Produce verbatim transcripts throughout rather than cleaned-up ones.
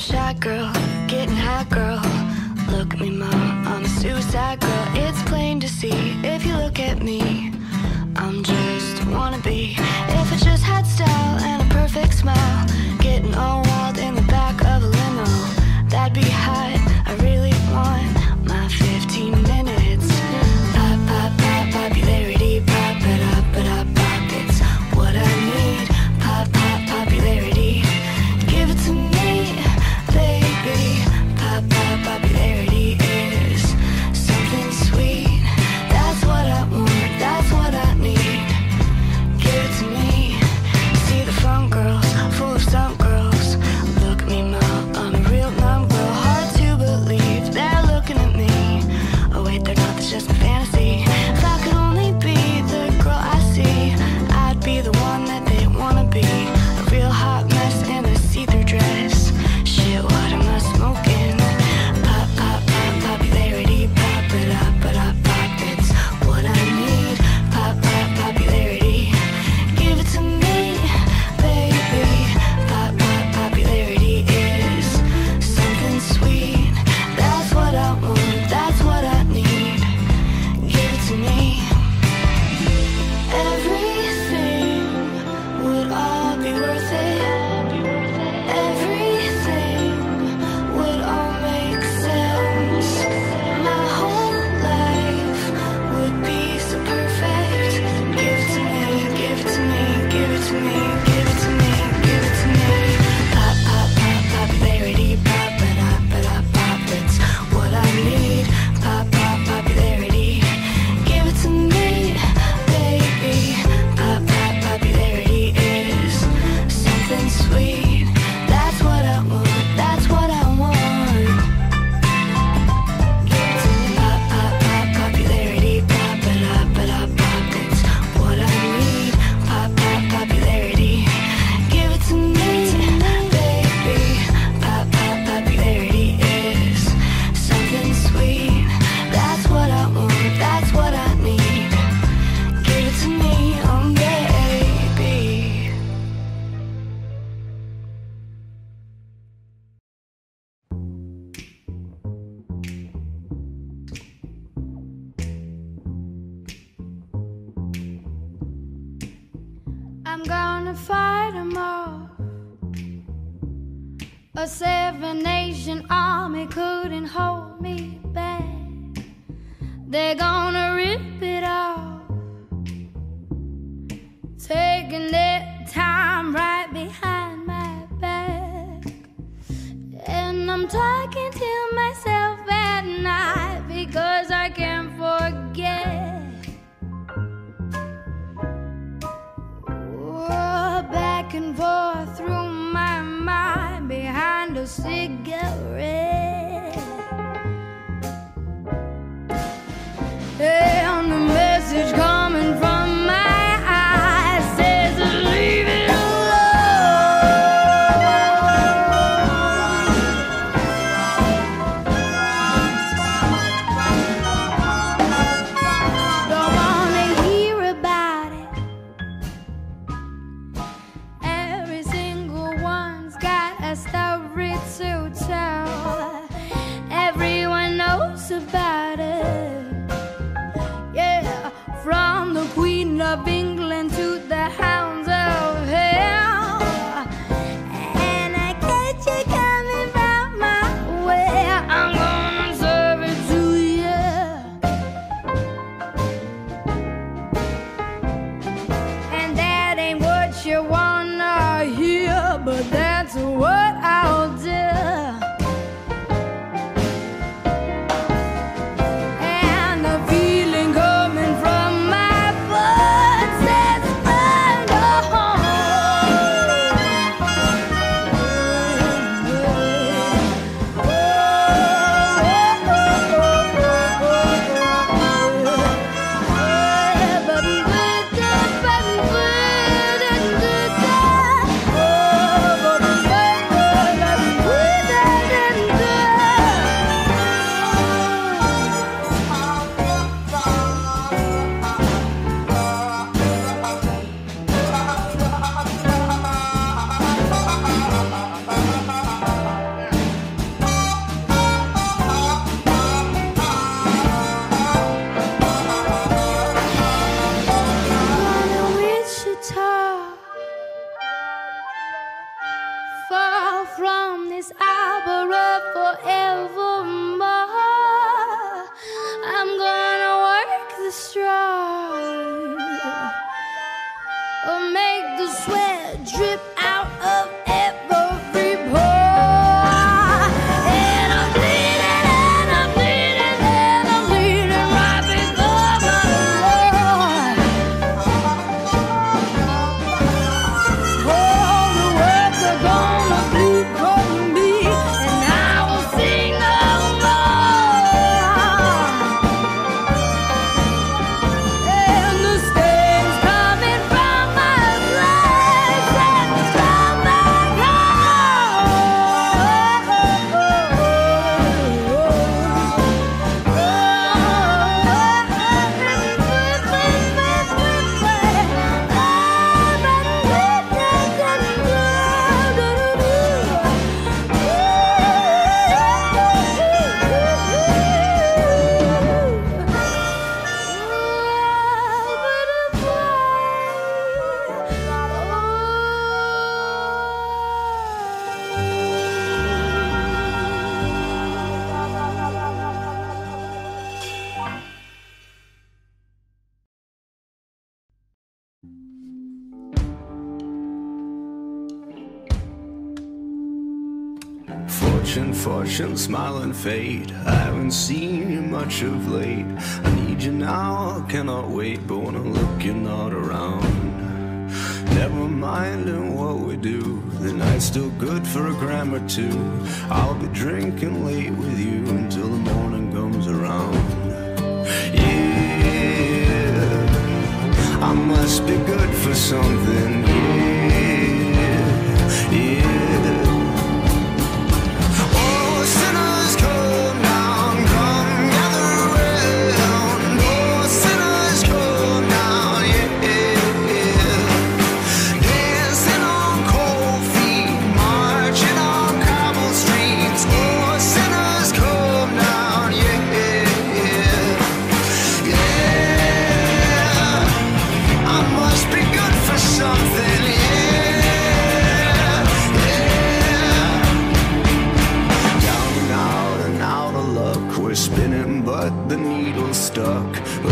a shy girl, getting hot girl. Look at me, mom, I'm a suicide girl. It's plain to see if you look at me. I'm just wannabe. If I just had style and a perfect smile, getting all wild in the back of a limo, that'd be hot. I really want my fifteen minutes. Pop, pop, pop, popularity, pop it up, but up, pop, it's what I need. Pop, pop, popularity, give it to me, baby. Pop, pop, popularity is something sweet. That's what I want. That's what I need. Give it to me. See the fun girls, full of stunt girls. Look at me, mom, I'm a real numb girl. Hard to believe they're looking at me. Oh wait, they're not, that's just a fantasy. If I could only be the girl I see, I'd be the one that they wanna be. A real hot mess in a see-through dress. Shit, what am I smoking? Pop, pop, pop, popularity. Pop it up, but I pop, it's what I need. Popularity, give it to me, baby. Pop, pop, popularity is something sweet. That's what I want, that's what I need. Give it to me. Everything would all be worth it. Everything would all make sense. My whole life would be so perfect. Give it to me, give it to me, give it to me, give it to me, give it to me. Pop, pop, pop, popularity, pop it up, but up, pop, it's what I need. Pop, pop, popularity, give it to me, baby. Pop, pop, popularity is something sweet. That's what I want, that's what I want. Pop, pop, pop, popularity, pop it up, but I pop, it's what I need. Pop, pop, popularity, give it to me, baby. Pop, pop, popularity is something sweet. That's what I want, that's what I need. Give it to me, oh baby. I'm gonna fight 'em off. A seven-nation army couldn't hold me back. They're gonna rip it off, taking their time right behind my back. And I'm talking to myself at night because I can't forget. Oh, back and forth through my mind behind a cigarette. And the message coming from my eyes says leave it alone. Don't wanna hear about it. Every single one's got a story to tell. Everyone knows about it. Yeah, from the Queen of England to the hounds of hell. And I get you coming round my way. I'm gonna serve it to you. And that ain't what you wanna hear, but that's what I'll do. his opera forevermore. I'm gonna work the strong or make the sweat drip out of every pore. And I'm bleeding, and I'm bleeding, and I'm bleeding right before my Lord. All the words are gonna bleed from me, and I will sing no more. And the stains coming from my blood and from my heart. Oh, Fortune, fortune, smile and fade. I haven't seen you much of late. I need you now, I cannot wait. But when I look, you're not around. Never minding what we do, the night's still good for a gram or two. I'll be drinking late with you until the morning comes around. Yeah, I must be good for something. Yeah, yeah.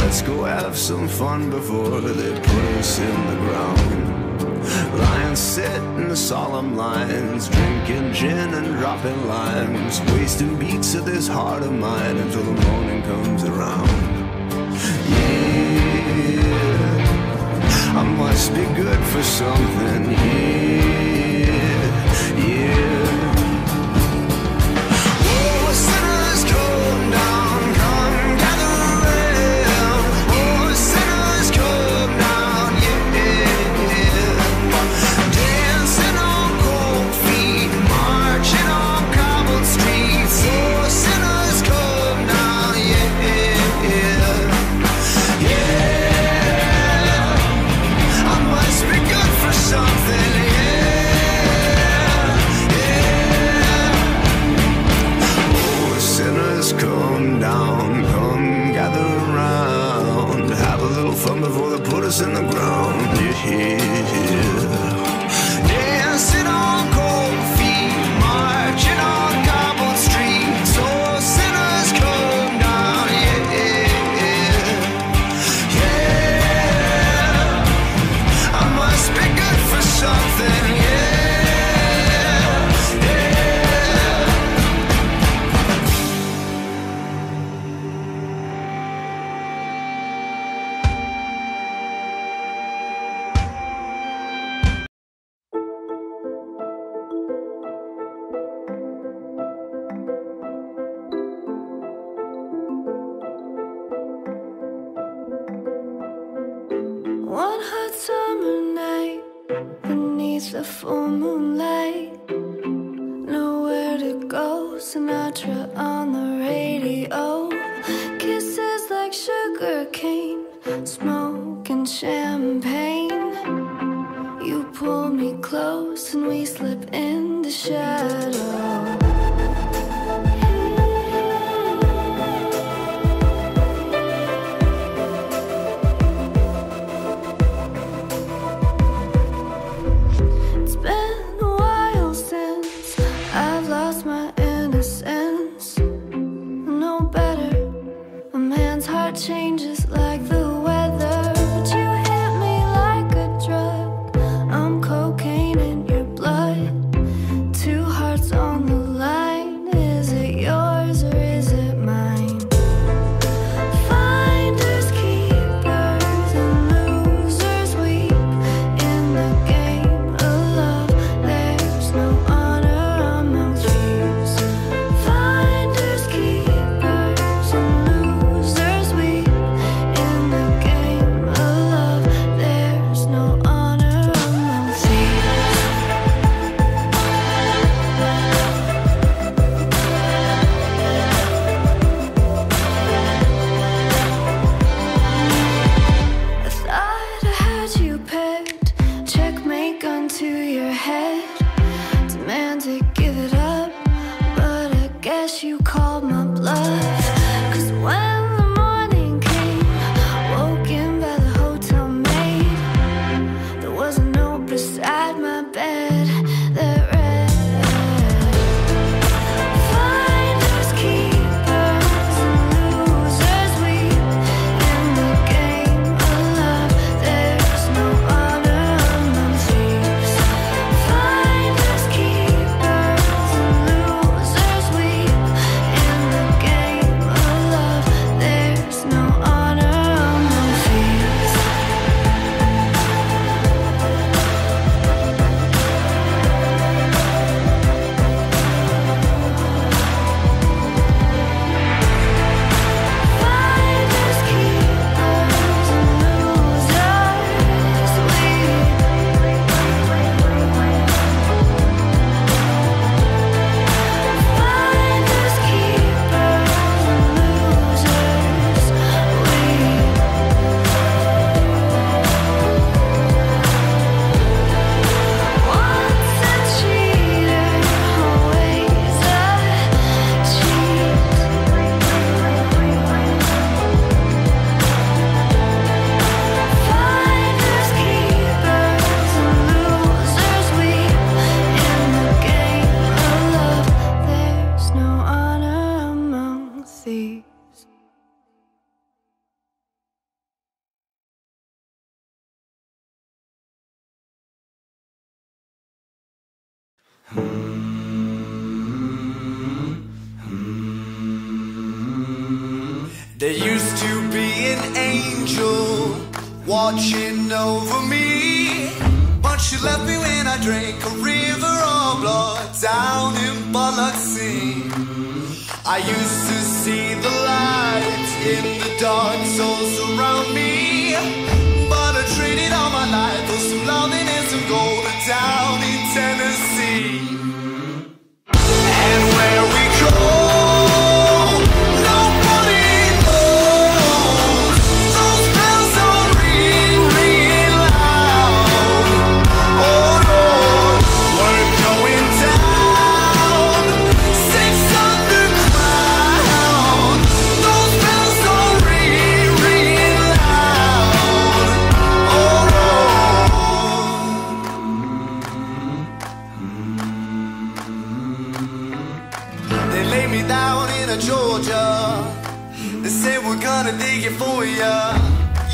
Let's go have some fun before they put us in the ground. Lions sit in the solemn lines, drinking gin and dropping limes, wasting beats of this heart of mine until the morning comes around. Yeah, I must be good for something. Yeah, yeah. Oh, sinners come down. In the ground, yeah. The full moonlight, nowhere to go. Sinatra on the radio, kisses like sugar cane, smoke and champagne. You pull me close and we slip in the shadows. I've lost There used to be an angel watching over me, but she left me when I drank a river of blood down in Biloxi. I used to see the light in the dark souls around me, but I traded all my life for some loving and some gold down in Tennessee. For ya,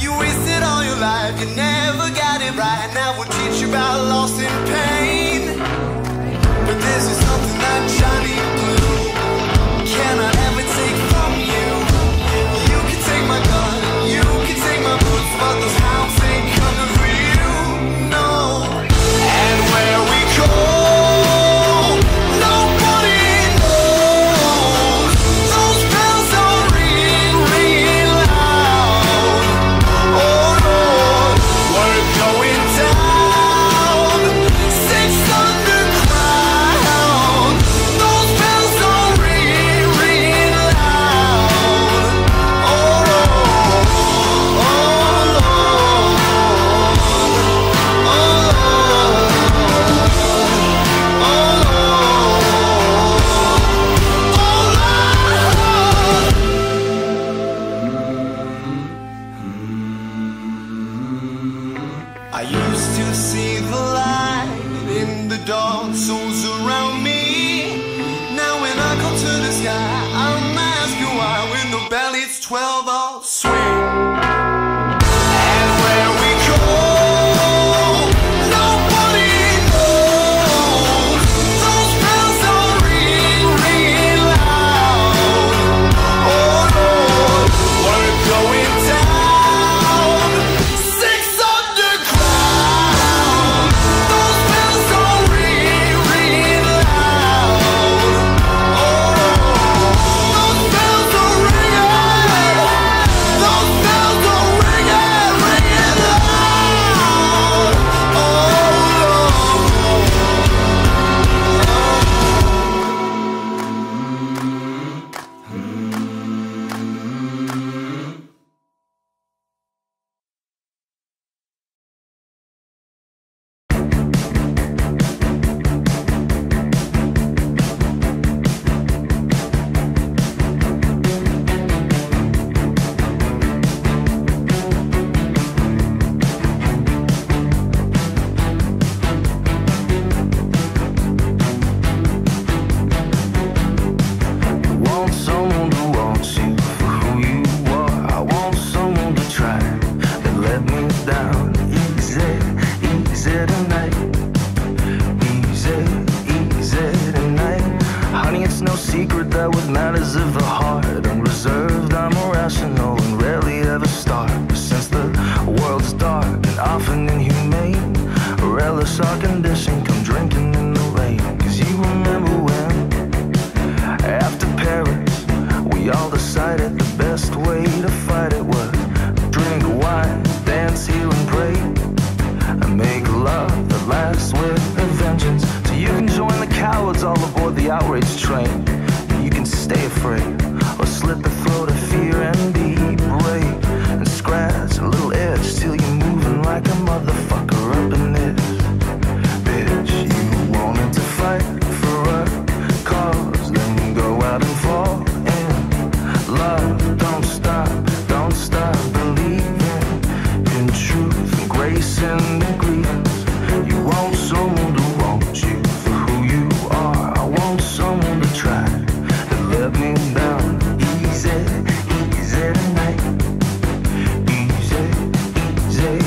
you wasted all your life, you never got it right. Now we'll teach you about loss and pain, but this is something that Johnny Blue cannot ever take from you. You can take my gun, you can take my boots, but those hounds ain't coming for you, no. And where we go,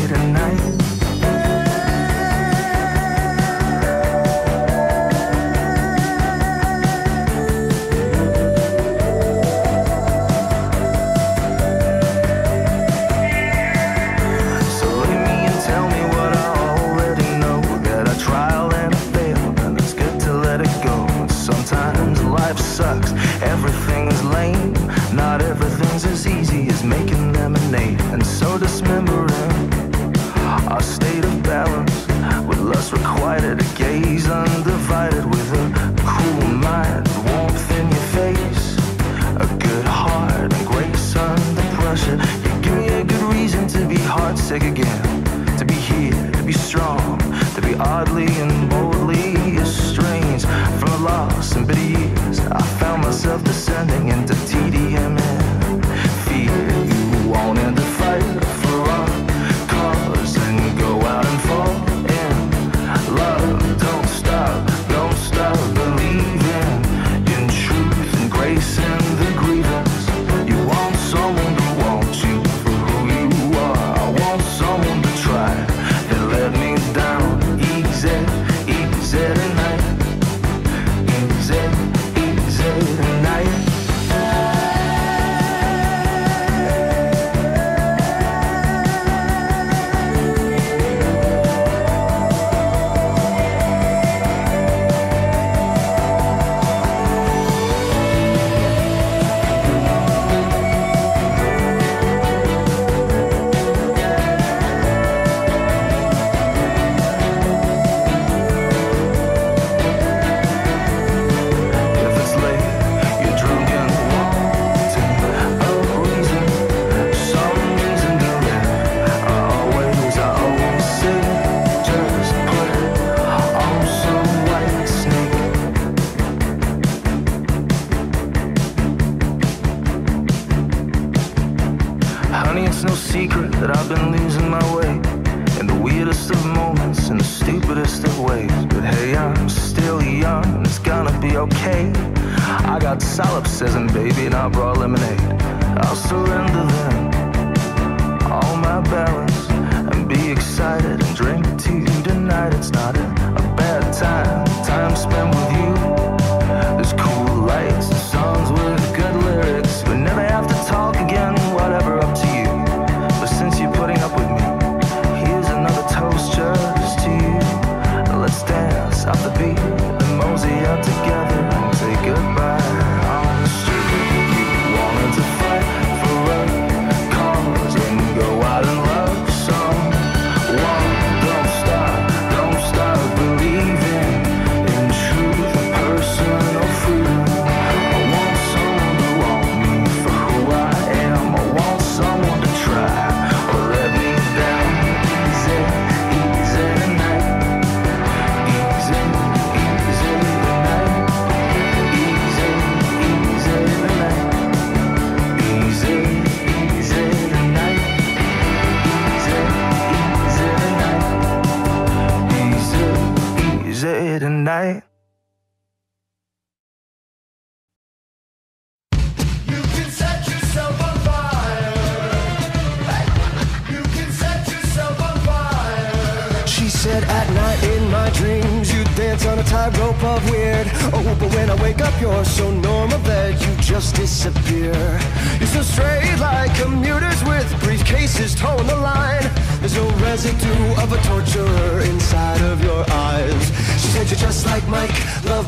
tonight. days undivided with a cool mind, warmth in your face, a good heart and grace under pressure. You give me a good reason to be heartsick again, to be here, to be strong, to be oddly and boldly estranged from the loss and bitter years. I found myself descending into tedium and fear. You wanted to fight for us.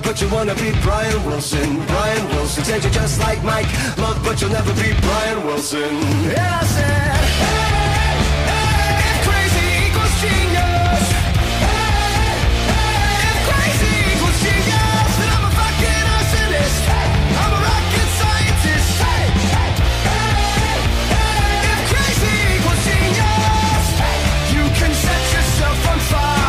But you wanna be Brian Wilson, Brian Wilson. Said you're just like Mike Love, but you'll never be Brian Wilson. And I said, hey, hey, if crazy equals genius, hey, hey, if crazy equals genius, then I'm a fucking arsonist. Hey, I'm a rocket scientist. Hey, hey, hey, hey, if crazy equals genius, hey, you can set yourself on fire.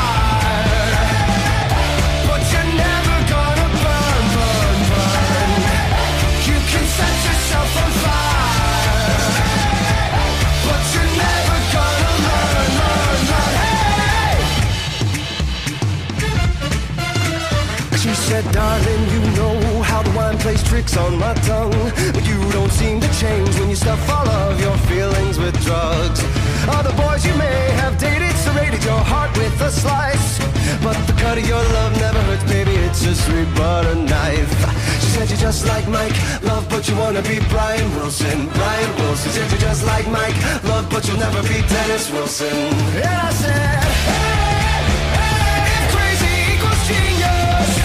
Darling, you know how the wine plays tricks on my tongue, but you don't seem to change when you stuff all of your feelings with drugs. All the boys you may have dated serrated your heart with a slice, but the cut of your love never hurts, baby, it's a sweet butter knife. She said you're just like Mike Love, but you wanna be Brian Wilson, Brian Wilson. Said you're just like Mike Love, but you'll never be Dennis Wilson. And I said, hey, hey, if crazy equals genius,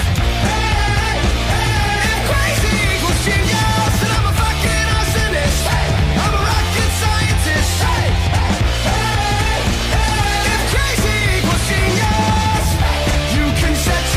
you can set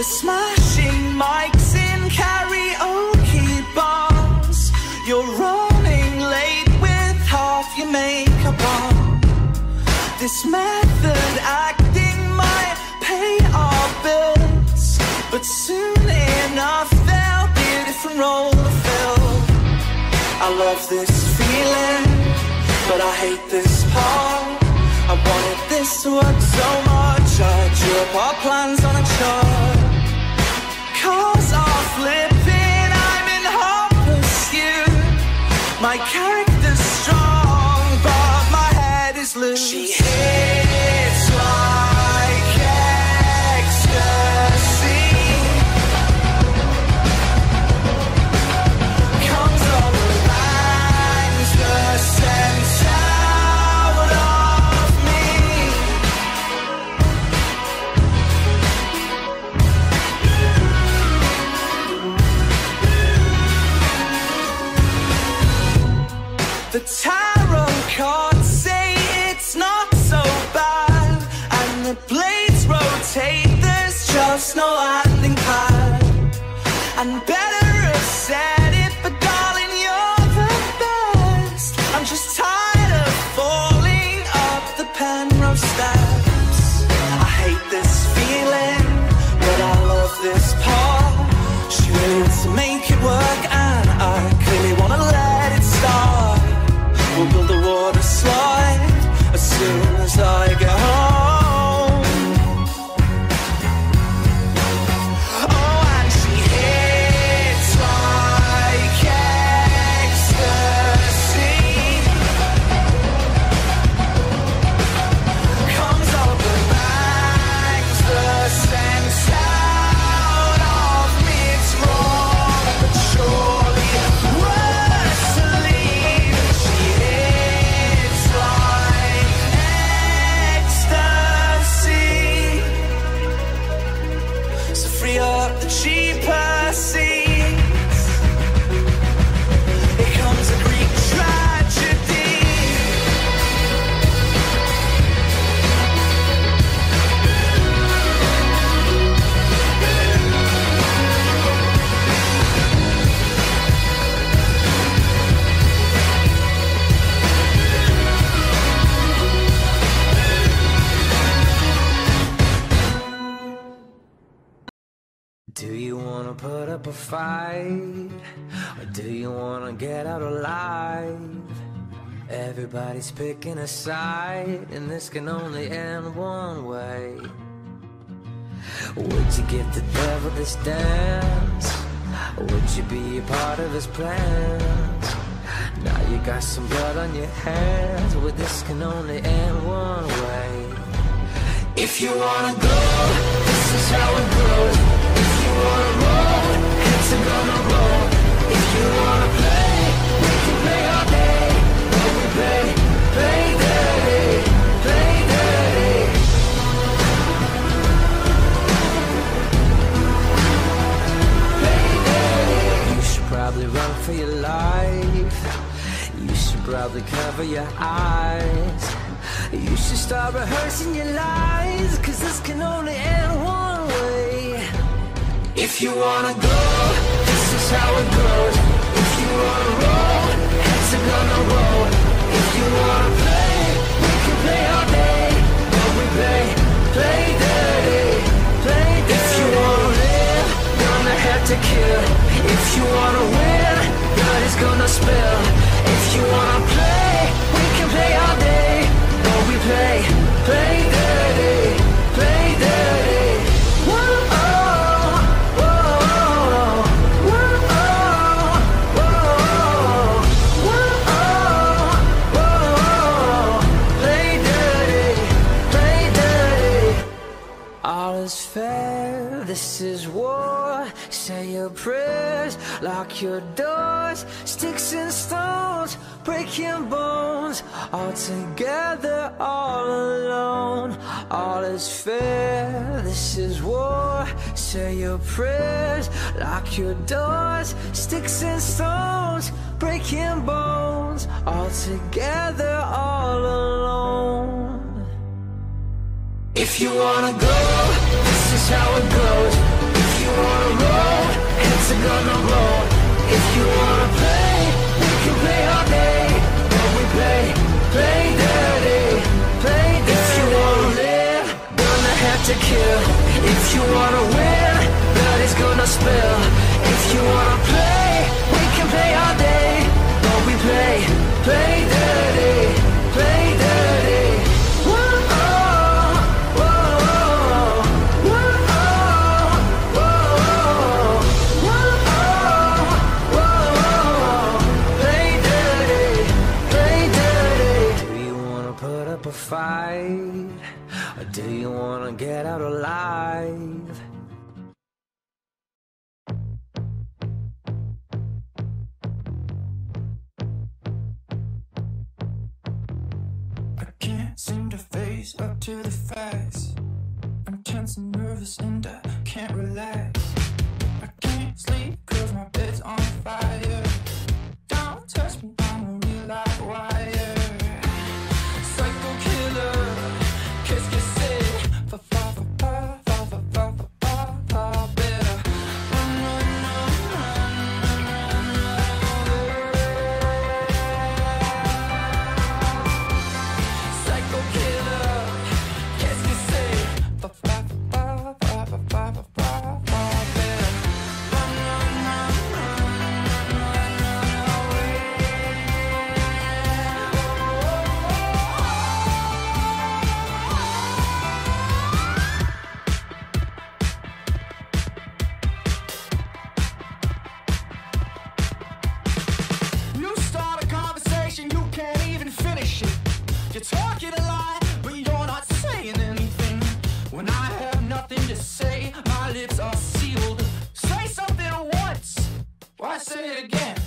We're smashing mics in karaoke bars. You're running late with half your makeup on. This method acting might pay our bills, but soon enough there'll be a different role to fill. I love this feeling, but I hate this part. I wanted this to work so much, I drew up our plans on a chart. Cars are flipping, I'm in hot pursuit. My character's strong, but my head is loose. She hits like ecstasy. Comes on the lines, the sense out of me. The tarot cards say it's not so bad, and the blades rotate, there's just no landing pad. And better have said it, but darling, you're the best. I'm just tired of falling up the Penrose steps. I hate this feeling, but I love this part. She wanted to make it work, and I clearly want to let it start. We'll build a water slide as soon as I get home. Oh, and she hits like ecstasy. Comes over bangs, the sense out of me. It's wrong, but surely worse to leave. She hits like ecstasy. So free up the cheaper seats. Here comes a Greek tragedy. Do you wanna put up a fight, or do you wanna get out alive? Everybody's picking a side, and this can only end one way. Would you give the devil this dance? Would you be a part of his plans? Now you got some blood on your hands. Well, this can only end one way. If you wanna go, this is how it goes. If you wanna roll, heads are gonna roll. If you wanna play, we can play all day. When we play, play dirty, play dirty. Play dirty. You should probably run for your life. You should probably cover your eyes. You should start rehearsing your lies, cause this can only end one way. If you wanna go, this is how it goes. If you wanna roll, heads are gonna roll. If you wanna play, we can play all day. When we play, play dirty, play dirty. If you wanna live, gonna have to kill. If you wanna win, blood is gonna spill. If you wanna play, we can play all day. We play, play dirty, play dirty. Whoa, oh, whoa, oh, whoa, oh, whoa, oh, whoa, oh, whoa, oh, play dirty, play dirty. All is fair, this is war. Say your prayers, lock your doors. Sticks and stones, breaking bones. All together, all alone. All is fair, this is war. Say your prayers, lock your doors. Sticks and stones, breaking bones. All together, all alone. If you wanna go, this is how it goes. wanna roll, heads are gonna roll. If you wanna play, we can play all day. When we play, play dirty, play dirty. If you wanna live, gonna have to kill. If you wanna win, blood is gonna spill. If you wanna play, we can play all day. When we play, play dirty, play dirty. Fight, or do you wanna get out alive? I can't seem to face up to the facts. I'm tense and nervous and I can't relax. I can't sleep cause my bed's on fire. Don't touch me, I'm a real live wire. Say it again.